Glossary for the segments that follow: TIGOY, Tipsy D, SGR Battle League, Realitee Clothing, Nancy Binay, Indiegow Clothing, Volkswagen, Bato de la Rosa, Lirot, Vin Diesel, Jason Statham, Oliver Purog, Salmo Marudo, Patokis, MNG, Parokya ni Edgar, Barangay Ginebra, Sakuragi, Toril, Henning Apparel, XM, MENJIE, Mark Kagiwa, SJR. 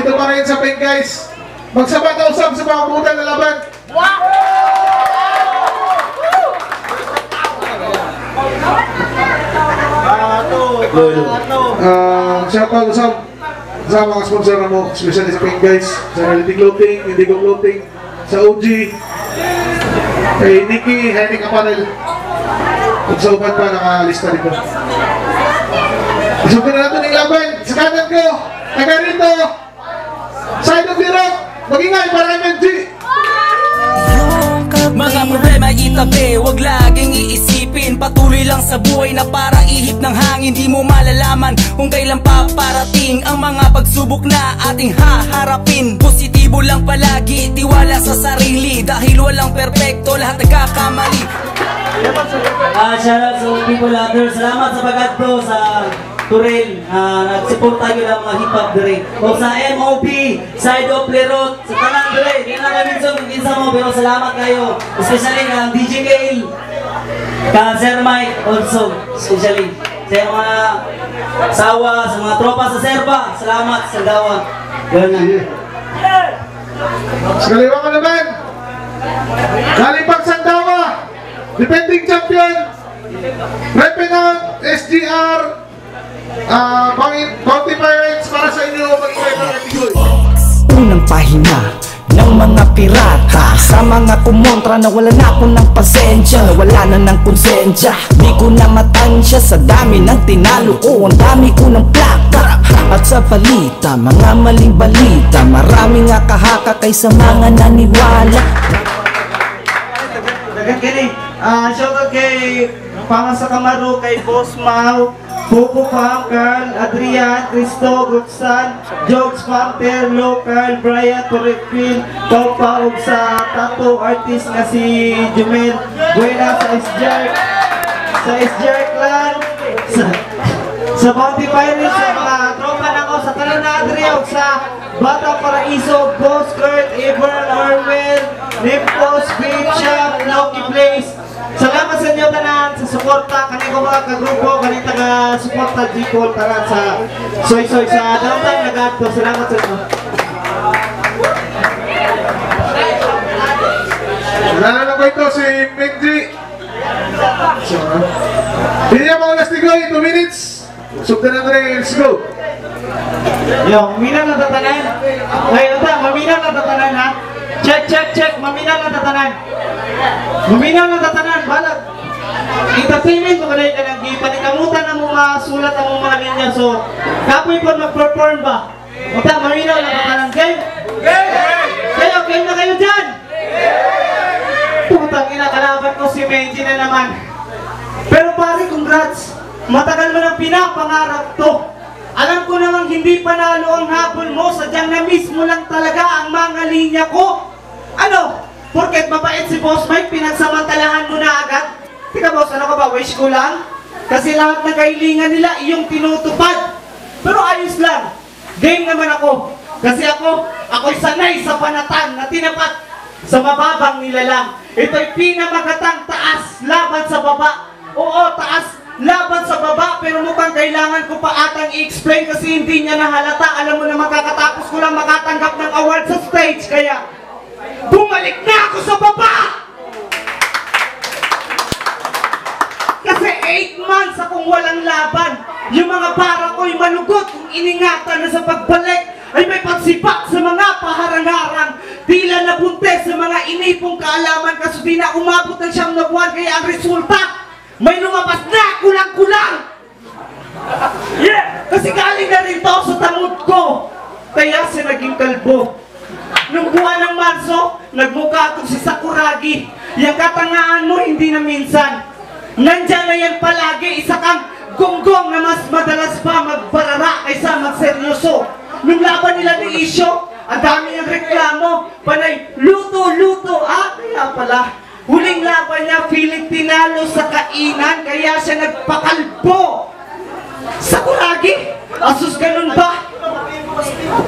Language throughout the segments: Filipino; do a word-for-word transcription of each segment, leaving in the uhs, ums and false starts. Dito pa rin sa pink, guys. Magsabang-usap sa pamamutan na laban. Magsabang-usap sa mga sponsor na mo, especially sa pink, guys. Sa Reality Clothing, Indigo Clothing, sa O G, kay Nikki, Henning Apparel. At sa upan pa nakalista nito. Asukin na natin ang laban. Sa kanan ko, taga rito. Side of the rock, mag-ingay para M N G. Mga problema itabi, huwag laging iisipin. Patuloy lang sa buhay na parang ihip ng hangin. Di mo malalaman kung kailan paparating ang mga pagsubok na ating haharapin. Positibo lang palagi, tiwala sa sarili. Dahil walang perfecto, lahat nagkakamali. Ah, shout out sa people out there. Salamat sa pagkat bro sa Turel. Ah, nag-support tayo ng mga hip-hop dere. O sa M O P, Side of Lerot, sa Tanan dere. Hindi na namin sa mag-insa mo, pero salamat kayo. Especially ng D J Kale, ka Sir Mike also. Especially sa mga sawa, sa mga tropa sa Serba. Salamat sa gawa. Gano'n na. Sa kaliwa ka naman, Kalipag Sandawa, defending champion, Repenant, S G R, ah, Bounty Pirates, para sa inyo mag-ibay ng TIGOY. Unang pahina ng mga pirata, sa mga kumontra na wala na po ng pasensya, na wala na ng konsensya. Di ko na matansya sa dami ng tinalo ko, ang dami ko ng plaka. At sa balita, mga maling balita, maraming nga kahaka kaysa mga naniwala. Nagkakinig. Ah, shout out kay Pangas sa Kamaro, kay Boss Mau, Buko Pangkan, Adrian, Cristo, Gutsan, Jokes, Pamper, Local, Brian, Torrekville, Taupa, o sa tattoo artist na si Jumel, Buena sa S J R, sa S J R Clan, sa, sa Bounty Pirates, sa mga tropa na ko, sa Talan na Adria, o sa Bata Paraiso, Boss Kurt, Eber, Orwell, Nipos, Great Shop, Loki Place. Salamat sa inyo tanan sa suporta kanil ko mga kagrupo, kanil taga-suporta G-Call tanan sa soy-soy sa downtown na gato. Salamat sa inyo. Wala na po ito si MENJIE. Hindi niya mga last tigoy, two minutes. Subta na rin, let's go. Yung mina na tatanan. Ay, ata, mamina na tatanan ha. Check, check, check, mamina na tatanan. Mamina na tatanan, balag. Entertainment ko kanay ka nang panikamutan ang mga sulat ang mga linya. So, kapoy po mag-perform ba? Ota, mamina na tatanan. Game? Kayo, game na kayo dyan. Putang ina, kalaban ko si MENJIE na naman. Pero pare, congrats. Matagal mo nang pinapangarap to. Alam ko namang hindi panalo ang hapon mo, sadyang na-miss mo lang talaga ang mga linya ko. Ano? Porket mapait si Boss Mike, pinagsamantalahan mo na agad? Tika boss, ano ka ba? Wish ko lang? Kasi lahat ng kailangan nila, iyong tinutupad. Pero ayos lang. Game naman ako. Kasi ako, ako'y sanay sa panatang na tinapat sa mababang nilalang. Ito'y pinamagatang taas laban sa baba. Oo, taas laban sa baba, pero mukhang kailangan ko pa atang i-explain kasi hindi niya nahalata. Alam mo na makakatapos ko lang makatanggap ng award sa stage, kaya bumalik na ako sa baba! Kasi eight months akong walang laban. Yung mga para ko'y malugot kung iningatan na sa pagbalik ay may pagsipak sa mga paharangarang. Tila nabuntes sa mga inipong kaalaman kaso di na umabot ng siyam na buwan, kaya ang resulta may lumabas na kulang-kulang! Yeah! Kasi galing na rin to sa tamod ko. Kaya siya naging kalbo. Nung buwan ng Marso, nagmukha ko si Sakuragi. Yung katangaan mo, hindi na minsan. Nandiyan na yan palagi, isa kang gonggong na mas madalas pa magbarara kaysa magseryoso. Nung laban nila ni Isyo, ang dami yung reklamo. Panay, luto-luto. Ah, kaya pala. Huling laban niya, feeling tinalo sa kainan, kaya siya nagpakalbo. Sakuragi? Asus, ganun ba?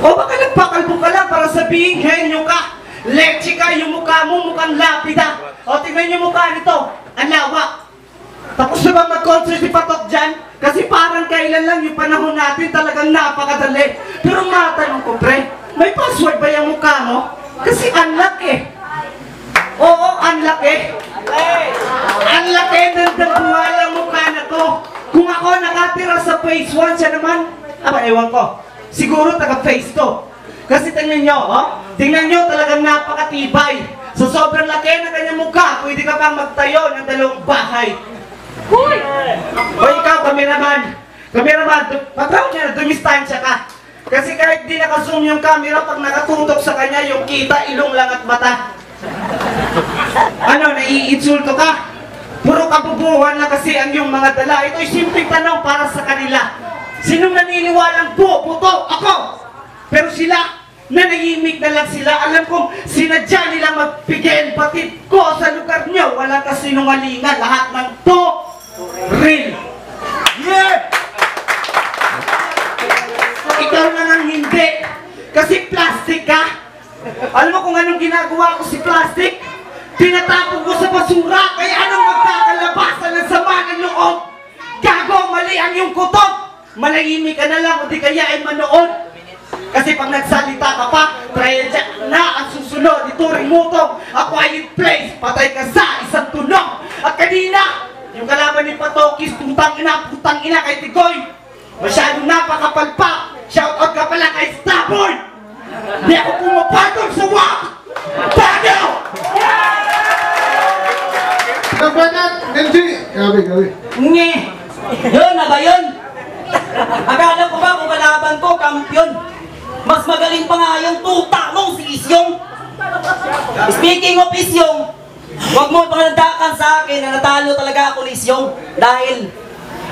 O baka nagpakalbo ka lang para sabihin, henyo ka, leche ka, yung mukha mo, mukhang lapida. O, tingnan yung mukha nito, alawa. Tapos na ba mag-concert si Patok dyan? Kasi parang kailan lang yung panahon natin, talagang napakadali. Pero matanong ko, pre, May password ba yung mukha mo? Kasi unlock eh. Oo, unlock eh. Unlock eh, nagdagduwa lang mukha na to. Kung ako nakatira sa phase one, siya naman, aba, ewan ko. Siguro taga-phase two. Kasi tingnan nyo, oh, tingnan nyo talagang napakatibay. Sa sobrang laki na kanyang mukha, pwede ka pang magtayo ng dalawang bahay. Hoy! O ikaw, kameraman. Kameraman, patraw niya na, dumistansya ka. Kasi kahit di nakazoom yung camera, pag nakatuntok sa kanya, yung kita, ilong lang at mata. Ano, naiinsulto ka? Puro kabubuhan na kasi ang yung mga dala. Ito'y simpleng tanong para sa kanila. Sinong naniniwalang po, puto, ako? Pero sila, nanahimik na lang sila. Alam kong sinadya nila magpigil. Patid ko sa lugar nyo, wala kasinungalingan. Lahat ng to, real. Yeah! Ikaw na nang hindi. Kasi plastic ka. Alam mo kung anong ginagawa ko si plastic? Tinatapon ko sa basura. Kaya anong magkakalabasan ng sama ng loob? Gago, mali ang iyong kutob. Malahimik ka na lang, hindi kaya ay manood. Kasi pag nagsalita ka pa, trahedya na ang susunod. Ituring mutong, a quiet place, patay ka sa isang tunog. At kanina, yung kalaban ni Patokis, putang ina, putang ina kay Tigoy. Masyadong napakapalpa. Shoutout ka pala kay Stubborn. Hindi ako pumapatol sa wak. Bago! Kabanan, Menjie! Gabi, gabi. Nge! Yun, na ba yun? Akala ko ba kung kalaban ko, kampiyon? Mas magaling pa nga yung tuta mong si Isyong. Speaking of Isyong, huwag mo pinandakan sa akin na natalo talaga ako ni Isyong. Dahil,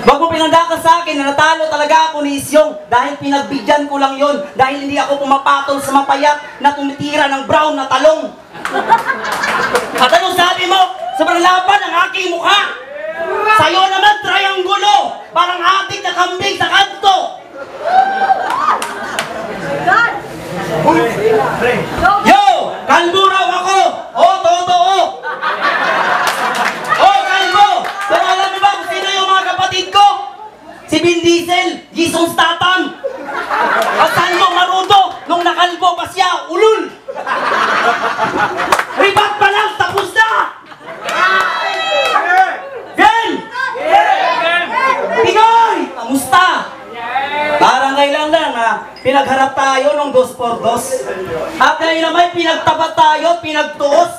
huwag mo pinandakan sa akin na natalo talaga ako ni Isyong. Dahil pinagbigyan ko lang yon. Dahil hindi ako pumapatol sa mapayat na tumitira ng brown na talong. At anong sabi mo? Sobrang laban ang aking mukha. Sa'yo naman, triangulo. Parang ating na kambing sa kanto. Yo! Kalbo raw ako! O, totoo! O, kalbo! Pero alam niyo ba kung sino yung mga kapatid ko? Si Vin Diesel, Jason Statham, at Salmo Marudo, nung nakalbo pa siya, ulul! Ribat pa lang, tapos na! Gen! Tigoy! Kamusta? Parang kailan lang ha, pinagharap tayo ng dos por dos. At ngayon naman, pinagtapat tayo, pinagtuos.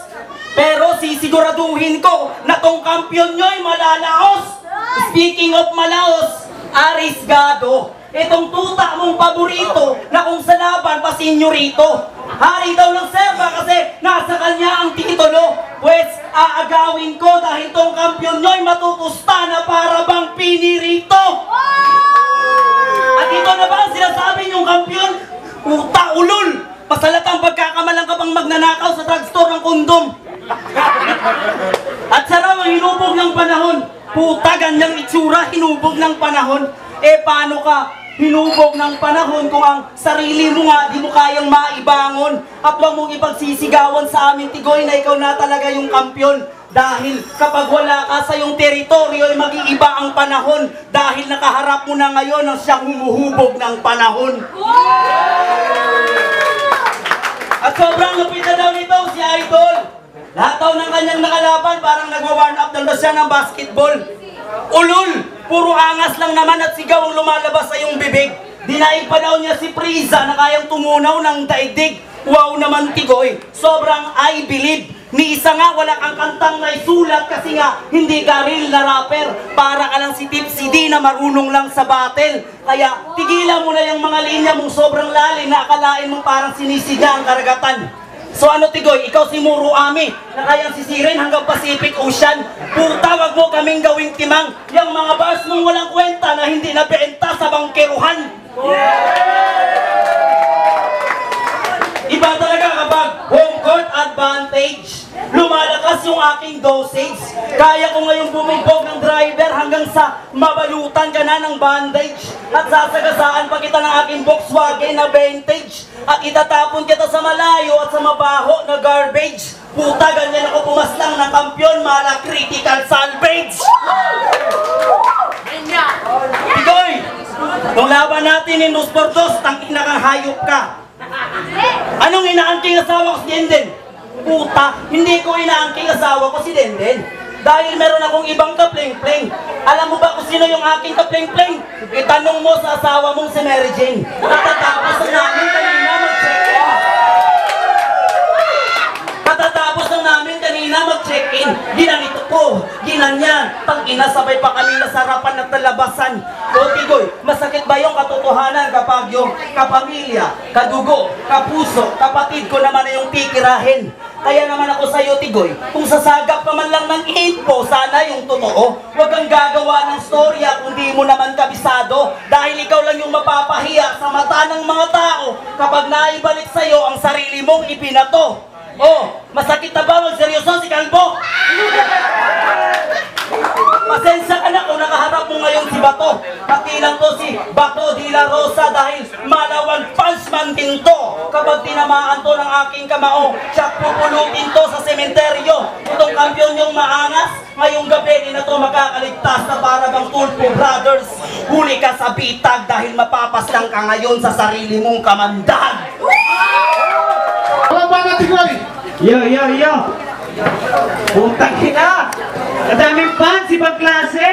Pero sisiguraduhin ko na tong kampiyon nyo ay malalaos. Speaking of malaos, arisgado. Itong tuta mong paborito na kung sa laban pa senyorito. Hari daw ng serba kasi nasa kanya ang titulo. Pwes, aagawin ko dahil tong kampiyon nyo ay matutusta na para bang pinirito. At ito na ba ang sinasabi niyong kampiyon? Puta ulol! Masalatang pagkakamalang ka pang magnanakaw sa drugstore ng kondom. At saraw ang hinubog ng panahon. Puta, ganyang itsura, hinubog ng panahon. Eh, paano ka hinubog ng panahon kung ang sarili mo nga di mo kayang maibangon? At huwag mong ipagsisigawan sa amin, Tigoy, na ikaw na talaga yung kampiyon. Dahil kapag wala ka sa iyong teritoryo, ay mag-iiba ang panahon. Dahil nakaharap mo na ngayon ang siyang humuhubog ng panahon. At sobrang lupit na daw nito si Idol. Lahat daw ng kanyang nakalaban, parang nagwa-warm up daw siya ng basketball. Ulol! Puro angas lang naman at sigaw ang lumalabas sa iyong bibig. Dinaig pa daw niya si Priza na kayang tumunaw ng daigdig. Wow naman, Tigoy. Sobrang I believe. Ni isa nga, wala kang kantang na isulat kasi nga hindi ka real na rapper. Para ka lang si Tipsy D na marunong lang sa battle. Kaya tigilan mo na yung mga linya mong sobrang lalim na akalain mong parang sinisiga ang karagatan. So ano, Tigoy, ikaw si Muruami na kayang sisirin hanggang Pacific Ocean. Puta, wag mo kaming gawing timang yung mga bars mong walang kwenta na hindi nabenta sa bangkeruhan. Iba talaga kapag home court advantage. Lumalakas yung aking dosage. Kaya ko ngayong bumibog ng driver hanggang sa mabalutan ka na ng bandage. At sasagasaan pa kita ng aking Volkswagen na vintage. At itatapon kita sa malayo at sa mabaho na garbage. Puta, ganyan ako pumaslang ng kampiyon, mala critical salvage. Tigoy, kung laban natin in dos por dos, tangina kang hayop ka. Anong inaangking asawa ko si Denden? Puta, hindi ko inaangking asawa ko si Denden. Dahil meron akong ibang kapleng-pleng. Alam mo ba kung sino yung aking kapleng-pleng? Itanong mo sa asawa mong si Mary Jane. Katatapos na namin kanina mag-check-in. Katatapos na namin kanina mag-check-in. Ginanito ko, ginanyan. Tangina, sabay pa kami nasarapan at nalabasan. O Tigoy, masakit ba yung katotohanan kapag yung kapamilya, kadugo, kapuso, kapatid ko naman na yung pikirahin? Kaya naman ako sa'yo, Tigoy, kung sasagap naman lang ng info, sana yung totoo. Huwag kang gagawa ng storya kung di mo naman kabisado. Dahil ikaw lang yung mapapahiya sa mata ng mga tao kapag naibalik sa'yo ang sarili mong ipinato. Oh, masakit na ba? Magseryoso si Kalbo! Pasensya ka na kung nakaharap mo ngayon si Bato. Pati lang to si Bato de la Rosa dahil malawang punchman din to. Kapag tinamaan to ng aking kamao, siya pupulutin to sa sementeryo. Itong kampiyon yung maangas, ngayong gabi na to makakaligtas na para bang Tulpo Brothers. Huli ka sa bitag dahil mapapaslang ka ngayon sa sarili mong kamandag. Alam ba na, Tigoy? Yo, yo, yo! Putang hina! Kadaming fans, ibang klase!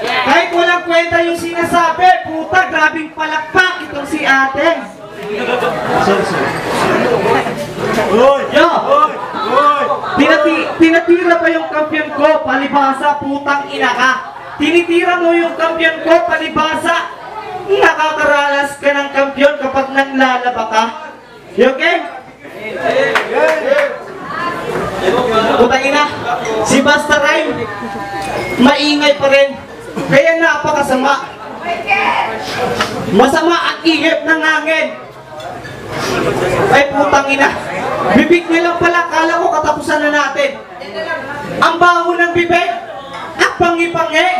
Kahit walang kwenta yung sinasabi, puta, grabing palakpak itong si ate! Sorry, sorry. Uy! Yo! Uy! Uy! Tinati tinatira pa yung kampiyon ko, palibasa, putang ina ka! Tinitira mo yung kampiyon ko, palibasa! Nakakaranas ka ng kampiyon kapag naglalaba ka! You okay? Putang ina, si Basta Rhyme maingay pa rin, kaya napakasama. Masama at ihip ng hangin. Ay putang ina, bibig nilang pala, kala ko katapusan na natin. Ang baho ng bibig at pangi-pangi.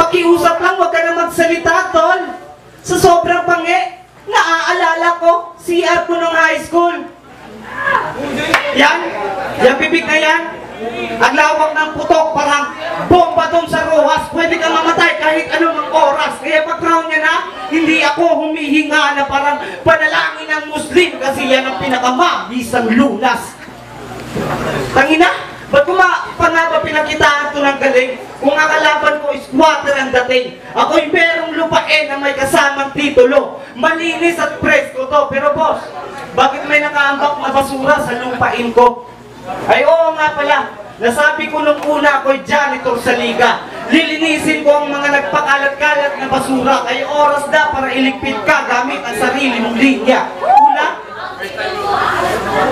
Pakiusap lang, wag ka na magsalita, tol. Sa sobrang pangi, naaalala ko C R ko nung high school. Yan, yung bibig na yan, ang lawak ng putok, parang bomba doon sa ruhas. Pwede kang mamatay kahit anong oras. Kaya pag round niya na, hindi ako humihinga na parang panalangin ng Muslim, kasi yan ang pinakamagisang lunas. Tangina, ba't ko mapangaba pinakitaan to ng galing? Kung akalaban ko is water ang dating. Ako'y merong lupain na may kasamang titulo. Malinis at presko to, pero boss, bakit may nakaambak na basura sa lumpain ko? Ay oo nga pala, nasabi ko nung una ako'y janitor sa liga. Lilinisin ko ang mga nagpakalat-kalat na basura. Ay oras na para iligpit ka gamit ang sarili mong linya. Una,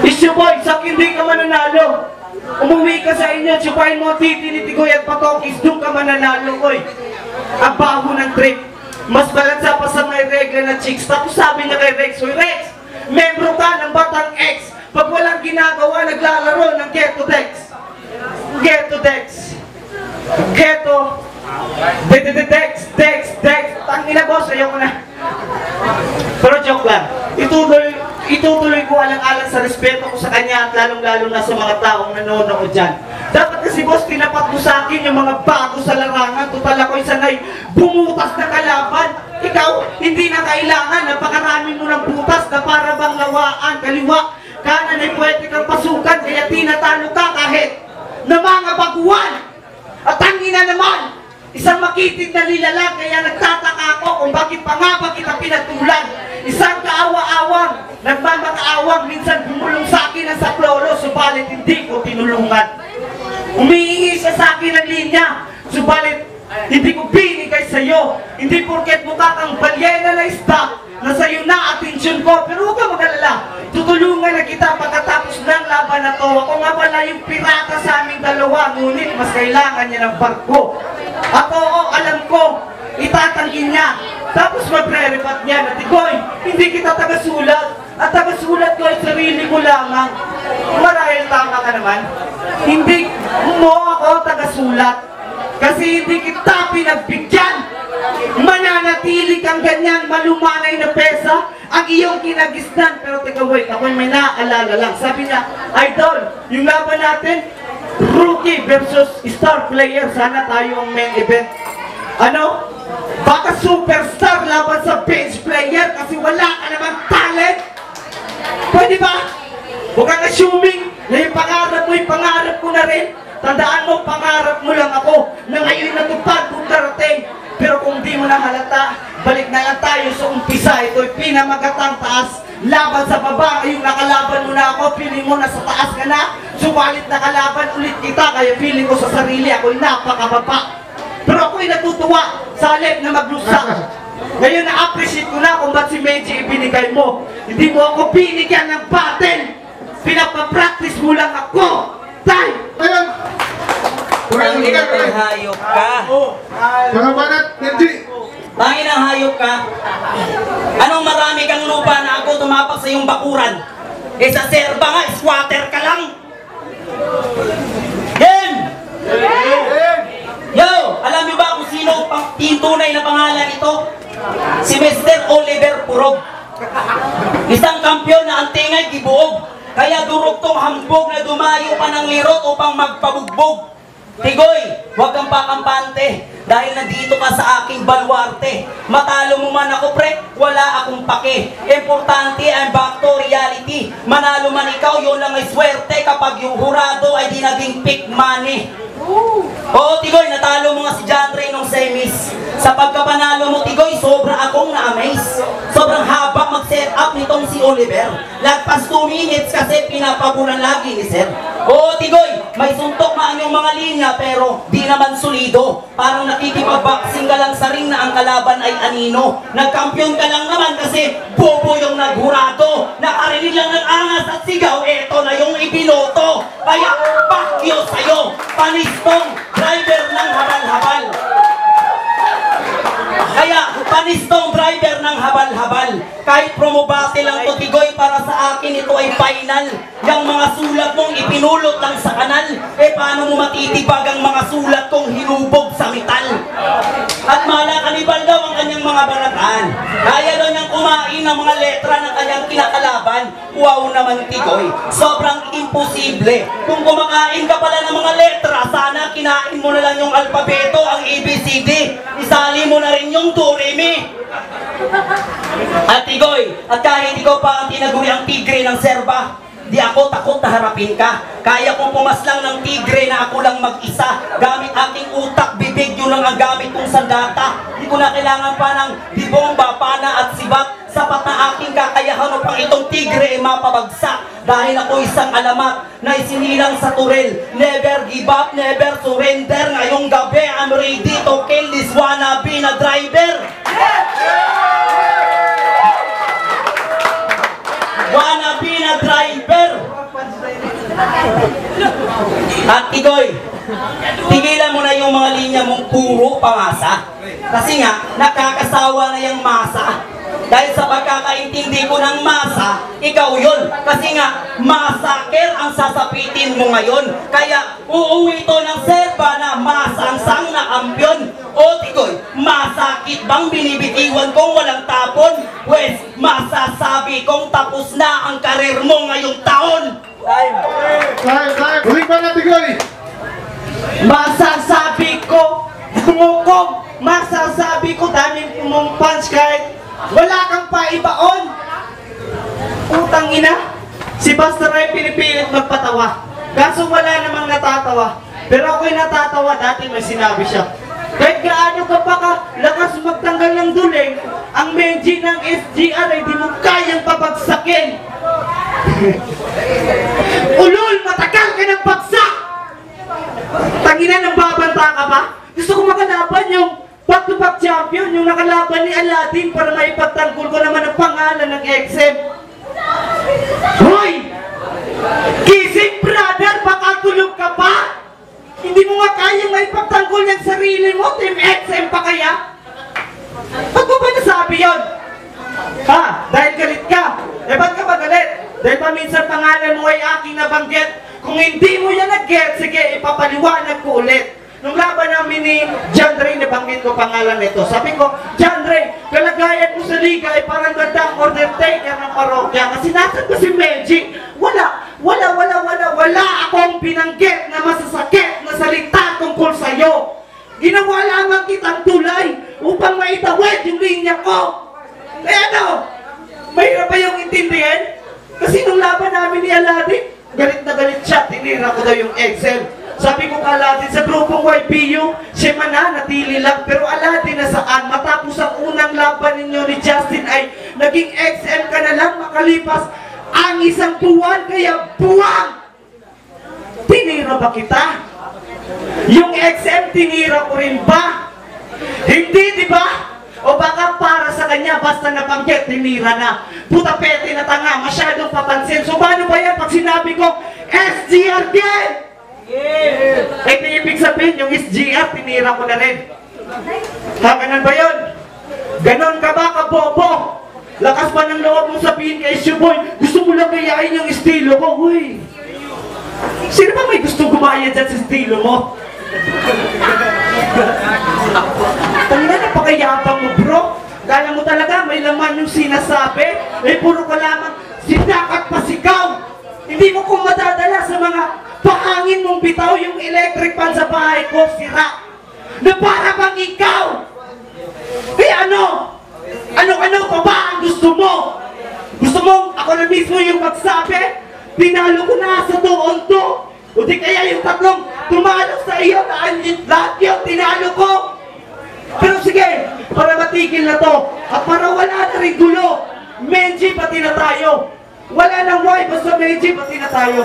isyo boy, sak hindi ka mananalo. Umuwi ka sa inyo, tsupain mo titi ni Tigoy at Patokis, doon ka mananalo ko'y. Ang baho ng trip. Mas balansa pa sa may regla na chicks. Tapos sabi na kay Rex, "Hoy Rex, membro ka ng Batang X. Pag walang ginagawa, naglalaro ng Ghetto Dex." Ghetto Dex. Ghetto. Dex, Dex, Dex. Tangina boss, ayoko na. Pero joke lang. Itutuloy, itutuloy ko alang-alang sa respeto ko sa kanya at lalong-lalo na sa mga taong nanonood dyan. Dapat kasi boss, tinapat mo sa akin yung mga bago sa larangan. Tutal ako'y sanay bumutas na kalaban. Ikaw, hindi na kailangan. Napakarami mo ng butas na para bang lawaan. Kaliwa, kanan ay pwede kang pasukan. Kaya tinatalo ka kahit na mga baguan. At tangina naman, isang makitid na nilalang. Kaya nagtataka ako kung bakit pa nga ba kita pinatulan. Isang kaawa-awang nagmamakaawag, minsan bumulong sa akin ang saklolo, subalit hindi ko tinulungan. Umiingi siya sa akin ang linya, subalit hindi ko binigay sa'yo. Hindi porket mukha kang balyena na isda, nasa'yo na atensyon ko, pero huwag ka mag-alala. Tutulungan na kita pagkatapos ng laban na to. Ako nga pala yung pirata sa aming dalawa, ngunit mas kailangan niya ng barko. At oo, alam ko, itatangin niya. Tapos magre-repat niya na, "Tigoy, hindi kita taga-sulat. At taga-sulat ko ay sarili ko lamang." Marahil tama ka naman. Hindi mo ako taga-sulat. Kasi hindi kita pinagbigyan. Mananatili kang ganyan, malumanay na pesa. Ang iyong kinagisnan. Pero teka, wait, ako'y may naaalala lang. Sabi niya, "Idol, yung laban natin, rookie versus star player. Sana tayo ang main event." Ano? Baka superstar laban sa bench player kasi wala ka namang talent. Pwede ba? Huwag kang assuming na yung pangarap mo, yung pangarap ko na rin. Tandaan mo, pangarap mo lang ako na ngayon natupad kung darating. Pero kung di mo na halata, balik na lang tayo sa umpisa. Ito'y pinamagatang taas. Laban sa baba, yung nakalaban mo na ako, feeling mo na sa taas ka na. Subalit nakalaban ulit kita, kaya feeling ko sa sarili ako'y napakababa. Pero ako'y natutuwa sa halip na maglusak. Ngayon na-appreciate ko na kung ba't si Menjie ibinigay mo. Hindi mo ako binigyan ng battle. Pinapapractice mo lang ako. Tay! Ayan! Pangin na hayop ka. Mga banat, Menjie! Pangin na hayop ka. Anong marami kang lupa na ako tumapak sa iyong bakuran? E sa serba nga, squatter ka lang. Game! Game! Yo! Alam niyo ba kung sino ang tunay na pangalan nito? Si Mister Oliver Purog. Isang kampiyon na ang tingay gibuog. Kaya durog tong hambog na dumayo pa ng lirot upang magpabugbog. Tigoy, huwag kang pakampante dahil nandito ka sa aking baluarte. Matalo mo man ako pre, wala akong pake. Importante ang back to reality. Manalo man ikaw, yun lang ay swerte kapag yung hurado ay di naging pick money. Oo, Tigoy, natalo mo nga si John Ray nung semis. Sa pagkapanalo mo, Tigoy, sobra akong na-amaze. Sobrang haba mag-set up nitong si Oliver. Lagpas two minutes kasi pinapagulan lagi ni Sir. Oo, Tigoy, may suntok na ang mga linya pero di naman solido. Parang nakikipag-boxing ka lang sa ring na ang kalaban ay anino. Nagkampiyon ka lang naman kasi bobo yung naghurado. Nakarinig lang ng angas at sigaw, eto na yung ibiloto. Kaya, pakyo sa'yo, panistong driver ng habal-habal. Kaya, panistong driver ng habal-habal. Kahit promobate lang to, Tigoy, para sa akin ito ay final. Yung mga sulat mong ipinulot lang sa kanal, eh paano mo matitibag ang mga sulat kong hinubog sa metal? At malakanibal daw ang kanyang mga barataan. Kaya daw niyang kumain ng mga letra ng kanyang kinakalaban. Wow naman, Tigoy. Sobrang imposible. Kung kumakain ka pala ng mga letra, sana kinain mo na lang yung alpabeto, ang A B C D. Isali mo na rin yung Doremi. At Tigoy, at kahit ikaw pa ang tinaguri ang tigre ng serba, di ako takot na harapin ka. Kaya kong pumaslang ng tigre na ako lang mag-isa. Gamit aking utak, bibig, yun lang ang gamit kong sandata. Di ko na kailangan pa ng dibomba, pana at sibat. Sapat na aking kakayahan upang itong tigre ay mapabagsak. Dahil ako isang alamat na isinilang sa turel. Never give up, never surrender. Ngayong gabi, I'm ready to kill this wannabe na driver. Yes! Wannabe na driver. At Tigoy, tigilan mo na yung mga linya mong puro pamasa. Kasi nga, nakakasawa na yung masa. Dahil sa pagkakaintindi ko ng masa, ikaw yun. Kasi nga, masaker ang sasapitin mo ngayon. Kaya, uuwi to ng serba na masangsang na kampiyon. O Tigoy, masakit bang binibitiwan kong walang tapon? Wes, masasabi kong tapos na ang karir mo ngayong taon. Time! Time! Time! Uling ba na, Tigoy? Masasabi ko, dumukog. Masasabi ko, daming mong punch kahit wala kang paibaon! Putang ina! Si Pastor ay pinipilit magpatawa. Kaso wala namang natatawa. Pero ako'y natatawa dati may sinabi siya. Kahit gaano ka pa ka, lakas magtanggal ng duling, ang Menjie ng S G R ay di mo kayang pabagsakin! Ulol! Matagal ka ng bagsak! Tangina ng babanta ka pa? Gusto ko makalaban yung back-to-back champion, yung nakalaban ni Aladdin para maipagtanggol ko naman ang pangalan ng X M. Hoy! Gising, brother! Baka tulog ka pa? Hindi mo nga kayang maipagtanggol yung sarili mo, Team X M pa kaya? Ba't mo ba nasabi yun? Ha? Dahil galit ka? Eh, ba't ka ba galit? Dahil paminsan pangalan mo ay aking nabanggit. Kung hindi mo yan nag-get, sige, ipapaliwanag ko ulit. Nung laban namin ni John Ray, nabanggit ko pangalan nito. Sabi ko, John Ray, kalagayan mo sa liga ay parang gandang undertaker ng parokya. Kasi nasan ko si Menjie? Wala, wala, wala, wala, wala akong binanggit na masasakit na salita tungkol sa'yo. Ginawa lamang kitang tulay upang maitawid yung linya ko. Kaya ano, mayroon ba yung intindihan? Kasi nung sabi niya Lati, galit na galit siya, tinira ko daw yung Excel. Sabi ko ka Lati, sa grupong Y P U, siya mananatili lang, pero Alati na saan? Matapos ang unang laban ninyo ni Justin ay naging Excel ka na lang, makalipas ang isang buwan, kaya buwang! Tinira ba kita? Yung X M, tinira ko rin ba? Hindi, di ba? O baka para sa kanya, basta napanggit, tinira na. Putapete na tanga, masyadong papansin. So, paano ba yan pag sinabi ko, S G R game? Yeah. Eh, ibig sabihin, yung S G R, tinira ko na rin. Ha, ganun ba yun? Ganon ka ba, kabobo? Lakas pa ng loob mong sabihin kay Issue Boy, gusto mo lang kayain yung estilo ko, huy. Sino ba may gusto gumaya dyan sa estilo mo? Tangina, napakayabang mo bro. Kala mo talaga may laman yung sinasabi. Eh puro ka lamang sinakat pasigaw. Hindi mo kung madadala sa mga pahangin mong bitaw. Yung electric fan sa bahay ko, sira. Na para bang ikaw? Eh ano? Ano-ano pa ba ang gusto mo? Gusto mong ako na mismo yung magsabi? Pinalo ko na sa doon to. O di kaya yung tatlong tumalok sa iyo na anjit lahat yun, tinalo ko. Pero sige, para matigil na to. At para wala na rin gulo, Menjie pati na tayo. Wala nang why, basta Menjie pati na tayo.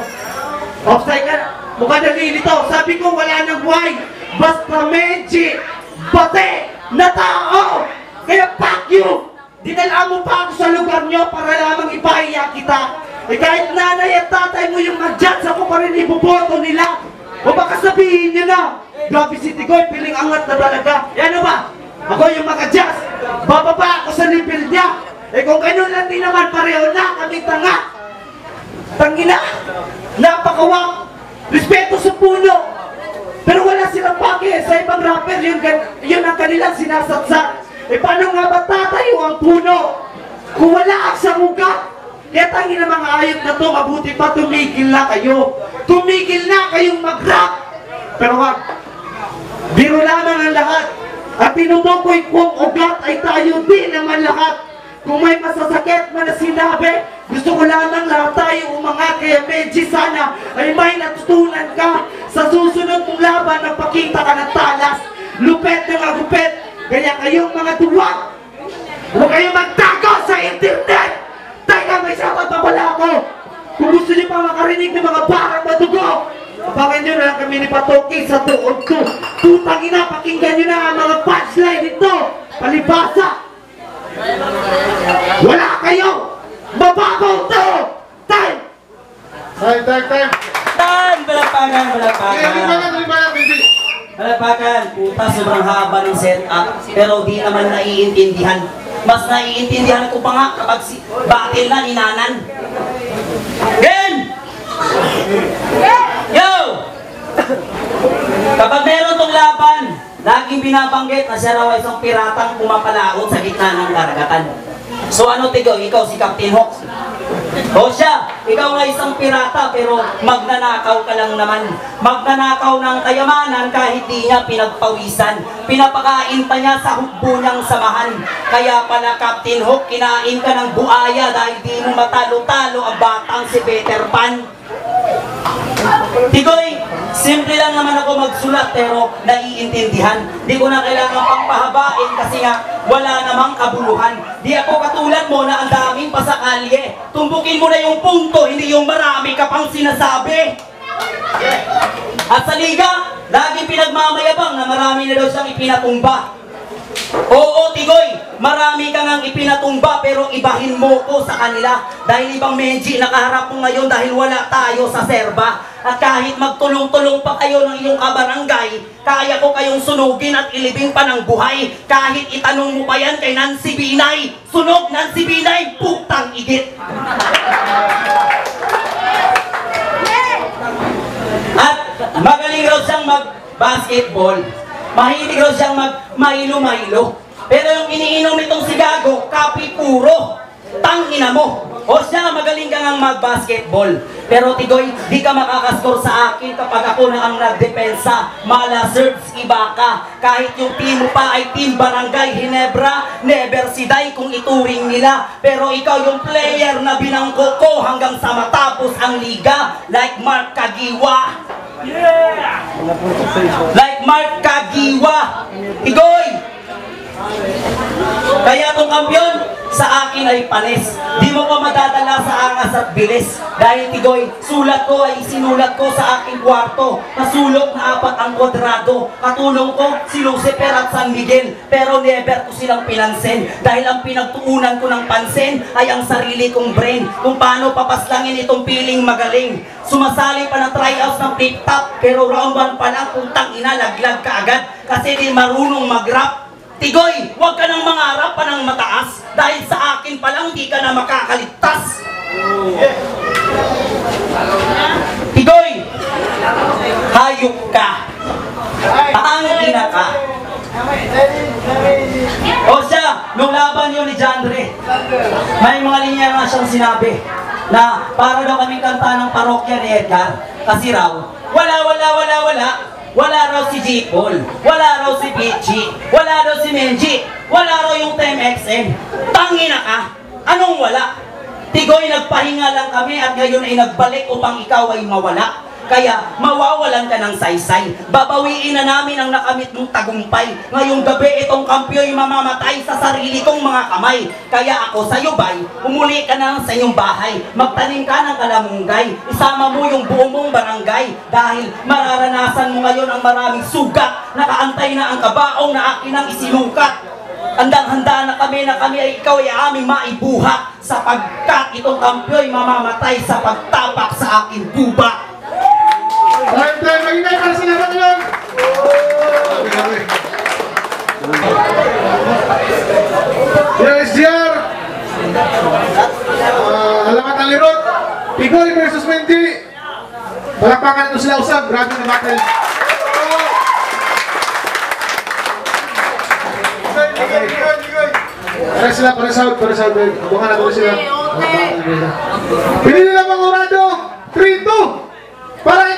Offside ka na. Mukha nalilito. Sabi ko wala nang why, basta Menjie pati na tao. Kaya fuck you. Dinalaan mo pa ako sa lugar nyo para lamang ipahiya kita. Eh kahit nanay at tatay mo yung nag-judge, ako pa rin iboboto nila. O baka sabihin nyo na, grabe si Tigoy, piling angat na talaga. E ano ba? Ako yung mag-adjust. Bababa ako sa level niya. Eh kung ganun lang din naman, pareho na kami tanga. Tangina, napakawang, respeto sa puno. Pero wala silang pake sa ibang rapper, yun, yun ang kanilang sinasatsa. Eh paano nga ba tatayo ang puno? Kung wala aksa muka, kaya tangi na mga ayot na to, mabuti pa tumigil na kayo. Tumigil na kayong mag-rap. Pero wag, biro lamang ang lahat. At tinutukoy kong ugat ay tayo din naman lahat. Kung may masasakit man na sinabi, gusto ko lamang lahat tayo umangat. Kaya Menjie, sana ay may natutunan ka. Sa susunod mong laban, nagpakita ka ng talas. Lupet ng agupet. Kaya kayong mga duwag, huwag kayong magtago sa internet. Teka, may sapat pa pala ako. Kung gusto niyo pa makarinig ng mga barang madugo, apakin nyo na lang kami ni Patoki sa tuod ko. Tutang ina, pakinggan nyo na ang mga punchline nito. Palibasa. Wala kayo. Mababaw to. Time. Time, time, time. Time. Balapakan, balapakan. Balapakan. Puta, sobrang haba ng set-up. Pero di naman naiintindihan. Mas naiintindihan ko pa nga kapag si battle na ni Nanan. Game! Yo! Kapag meron tong laban, laging binabanggit na siya raw ay isang piratang pumapalaot sa gitna ng karagatan. So ano Tigoy, ikaw si Captain Hawks. O siya, ikaw ay isang pirata pero magnanakaw ka lang naman. Magnanakaw ng kayamanan kahit di niya pinagpawisan. Pinapakain pa niya sa hukbo niyang samahan. Kaya pala Captain Hook, kinain ka ng buaya dahil di mo matalo-talo ang batang si Peter Pan. Tigoy, simple lang naman ako magsulat pero naiintindihan. Di ko na kailangan pang pahabain kasi nga wala namang kabuluhan. Di ako katulad mo na ang daming pasakalye. Tumbukin mo na yung punto, hindi yung marami ka pang sinasabi. At sa liga, lagi pinagmamayabang na marami na daw siyang ipinatumba. Oo, Tigoy, marami ka ngang ipinatumba pero ibahin mo ko sa kanila. Dahil ibang Menjie nakaharap mo ngayon dahil wala tayo sa serba. At kahit magtulong-tulong pa kayo ng iyong kabarangay, kaya ko kayong sunugin at ilibing pa ng buhay. Kahit itanong mo pa yan kay Nancy Binay, sunog Nancy Binay, putang igit. At magaling raw siyang mag-basketball. Mahilig raw siyang mag-mailo-mailo. Pero yung iniinom nitong sigago, kape puro. Tangina mo. O siya, magaling ka ngang mag-basketball. Pero Tigoy, di ka makakaskor sa akin kapag ako na ang nagdepensa. Mala serves iba ka. Kahit yung team mo pa ay team Barangay Ginebra, never si Day kung ituring nila. Pero ikaw yung player na binangko ko hanggang sa matapos ang liga. Like Mark Kagiwa. Yeah! Like Mark Kagiwa. Tigoy! Kaya kung kampiyon, sa akin ay panis. Di mo pa madadala sa angas at bilis. Dahil Tigoy, sulat ko ay sinulat ko sa aking kwarto. Nasulok na apat ang kwadrado. Katulong ko si Lucifer at San Miguel. Pero never ko silang pinansin. Dahil ang pinagtuunan ko ng pansin ay ang sarili kong brain. Kung paano papaslangin itong piling magaling. Sumasali pa ng tryouts ng flip-top. Pero round one pa lang kung tangina laglag ka agad. Kasi di marunong mag-rap. Tigoy, huwag ka nang mangarap pa ng mataas dahil sa akin pa lang di ka na makakaligtas. Yeah. Tigoy, hayop ka. Tangina ka. O siya, nung laban yun ni Jandre, may mga linya na siyang sinabi na para daw kaming kanta ng parokya ni Edgar kasi raw, wala, wala, wala, wala. Wala raw si Jipol, wala raw si Pichi, wala raw si Menjie, wala raw yung ten X M. Tangina ka! Anong wala? Tigoy, nagpahinga lang kami at ngayon ay nagbalik upang ikaw ay mawala. Kaya mawawalan ka ng saysay. Babawiin na namin ang nakamit mong tagumpay. Ngayong gabi itong kampiyo'y mamamatay sa sarili kong mga kamay. Kaya ako sa'yo bay, umuli ka na sa iyong bahay. Magtanim ka ng kalamunggay. Isama mo yung buong mong barangay. Dahil mararanasan mo ngayon ang maraming sugat. Nakaantay na ang kabaong na akin ang isinukat. Handang-handa na kami na kami ay ikaw ay aming maibuhat. Sapagkat itong kampiyo'y mamamatay sa pagtapak sa akin buba. Alright, tayo mag-inay para sa naman nyo! Yes, dear! Alamat ang lirot! Tigoy versus Menjie! Palakpakan ito sila usap! Grabe na bakit! Tigoy! Tigoy! Tigoy! Pare sila, pare sahod, pare sahod! Abangan natin sila! Pinili na mga orado! three two! Para kay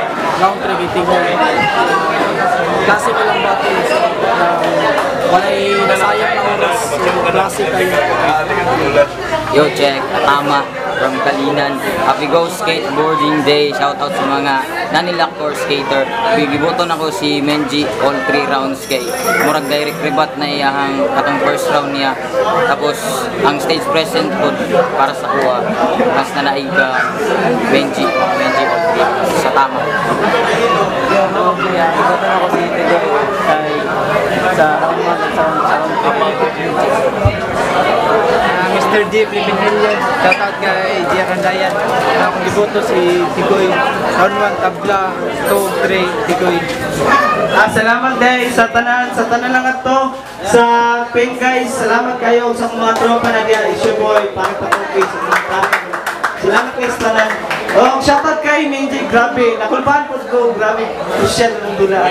Round three kay Tigoy. Classic lang dati. Wala'y nasayang na oras. Classic tayo. Yo, check. Atama from Kalinan. Happy Go Skateboarding Day. Shoutout sa mga nanilaktor skater. Bigibuton ako si Menjie all three rounds kay. Murag direct rebat na iyahang katong first round niya. Tapos, ang stage present po para sa kuha. Mas nanaig ka Menjie. Menjie all three. Sa tama. Bigibuton ako si Tigoy kay sa round one at sa round two. Mister D. Pilipinan, shoutout kay Gia Kandayan. Akong iboto si Tigoy. Round one, tabla, two, three, Tigoy. Ah, salamat day sa tanan, sa tanan lang ato. Sa Pink guys, salamat kayo sa mga tropa na diya. Issue boy, parang tapokay sa mga tanan. Salamat kayo sa tanan. Oh, shoutout kay Menjie, grabe. Nakulpahan po ko, grabe. Social ng dula.